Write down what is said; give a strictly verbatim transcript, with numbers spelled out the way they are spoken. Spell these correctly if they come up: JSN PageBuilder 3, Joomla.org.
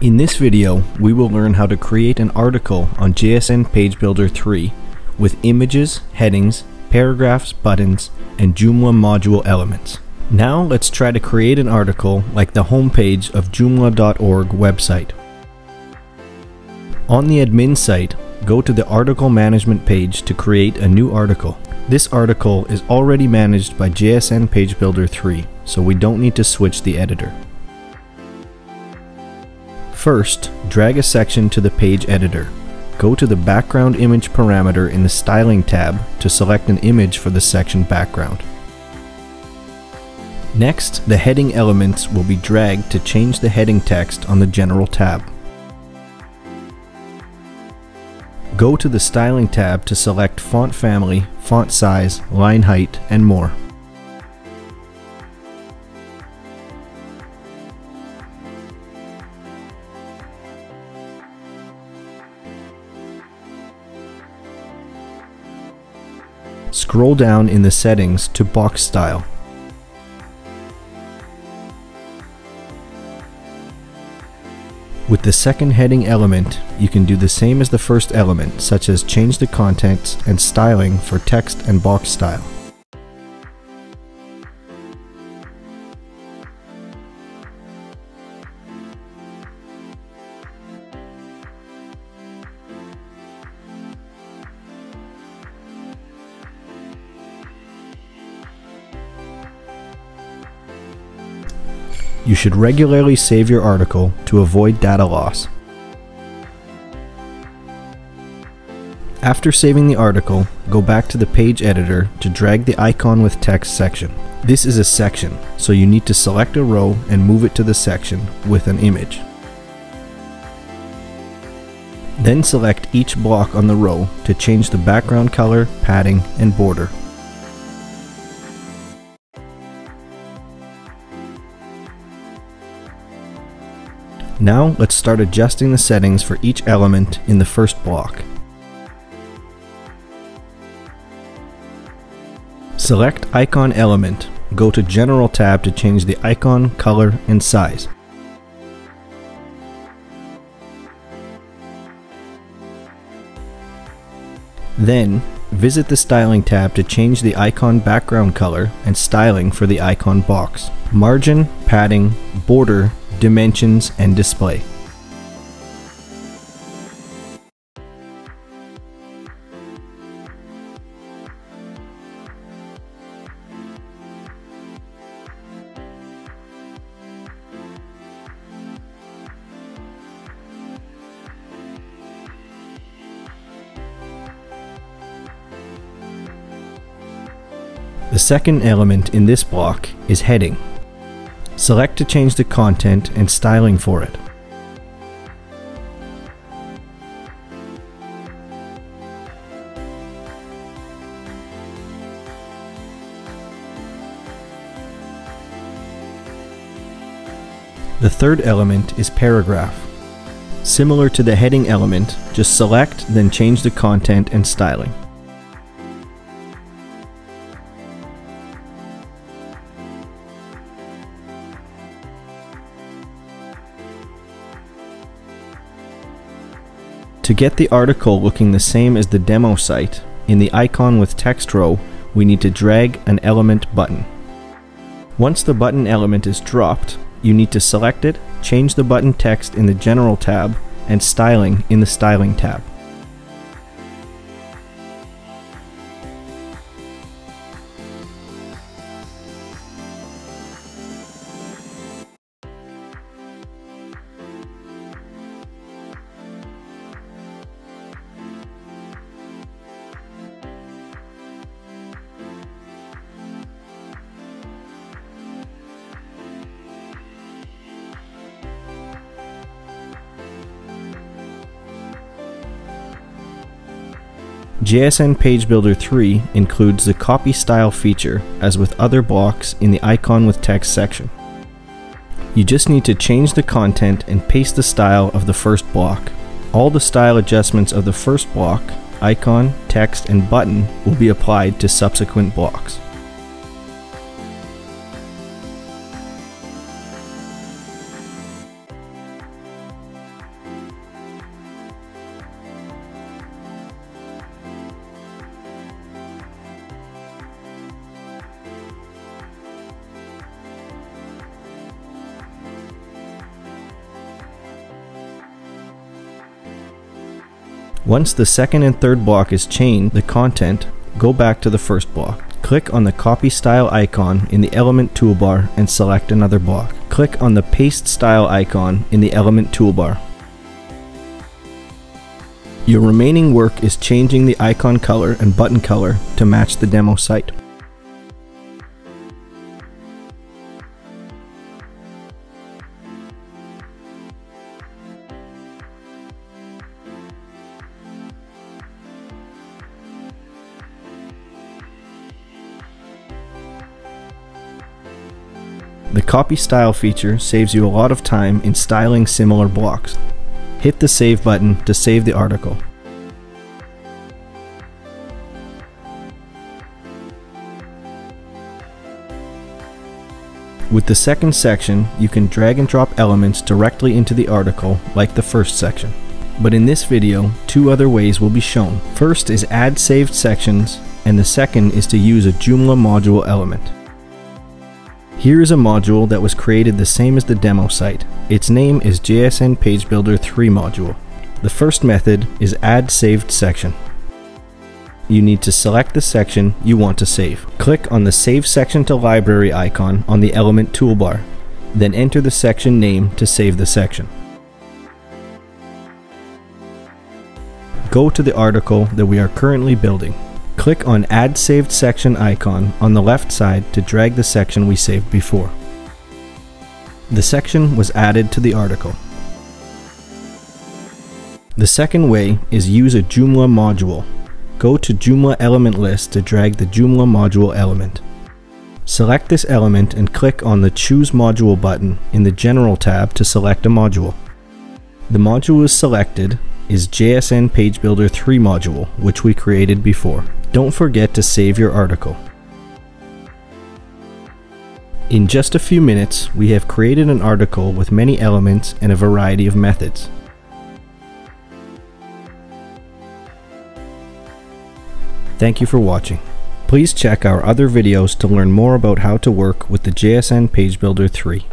In this video, we will learn how to create an article on J S N PageBuilder three with images, headings, paragraphs, buttons, and Joomla module elements. Now let's try to create an article like the homepage of Joomla dot org website. On the admin site, go to the article management page to create a new article. This article is already managed by J S N PageBuilder three, so we don't need to switch the editor. First, drag a section to the page editor. Go to the background image parameter in the styling tab to select an image for the section background. Next, the heading elements will be dragged to change the heading text on the general tab. Go to the styling tab to select font family, font size, line height, and more. Scroll down in the settings to box style. With the second heading element, you can do the same as the first element, such as change the contents and styling for text and box style. You should regularly save your article to avoid data loss. After saving the article, go back to the page editor to drag the icon with text section. This is a section, so you need to select a row and move it to the section with an image. Then select each block on the row to change the background color, padding, and border. Now let's start adjusting the settings for each element in the first block. Select Icon Element. Go to General tab to change the icon, color, and size. Then, visit the Styling tab to change the icon background color and styling for the icon box. Margin, padding, border, dimensions, and display. The second element in this block is heading. Select to change the content and styling for it. The third element is paragraph. Similar to the heading element, just select, then change the content and styling. To get the article looking the same as the demo site, in the icon with text row, we need to drag an element button. Once the button element is dropped, you need to select it, change the button text in the General tab, and styling in the Styling tab. J S N PageBuilder three includes the copy style feature, as with other blocks, in the icon with text section. You just need to change the content and paste the style of the first block. All the style adjustments of the first block, icon, text, and button, will be applied to subsequent blocks. Once the second and third block is chained, the content, go back to the first block. Click on the copy style icon in the element toolbar and select another block. Click on the paste style icon in the element toolbar. Your remaining work is changing the icon color and button color to match the demo site. The copy style feature saves you a lot of time in styling similar blocks. Hit the save button to save the article. With the second section, you can drag and drop elements directly into the article like the first section. But in this video, two other ways will be shown. First is add saved sections, and the second is to use a Joomla module element. Here is a module that was created the same as the demo site. Its name is J S N PageBuilder three module. The first method is add saved section. You need to select the section you want to save. Click on the Save Section to Library icon on the element toolbar. Then enter the section name to save the section. Go to the article that we are currently building. Click on Add Saved Section icon on the left side to drag the section we saved before. The section was added to the article. The second way is use a Joomla module. Go to Joomla element list to drag the Joomla module element. Select this element and click on the Choose Module button in the General tab to select a module. The module is selected is J S N PageBuilder three module, which we created before. Don't forget to save your article. In just a few minutes, we have created an article with many elements and a variety of methods. Thank you for watching. Please check our other videos to learn more about how to work with the J S N PageBuilder three.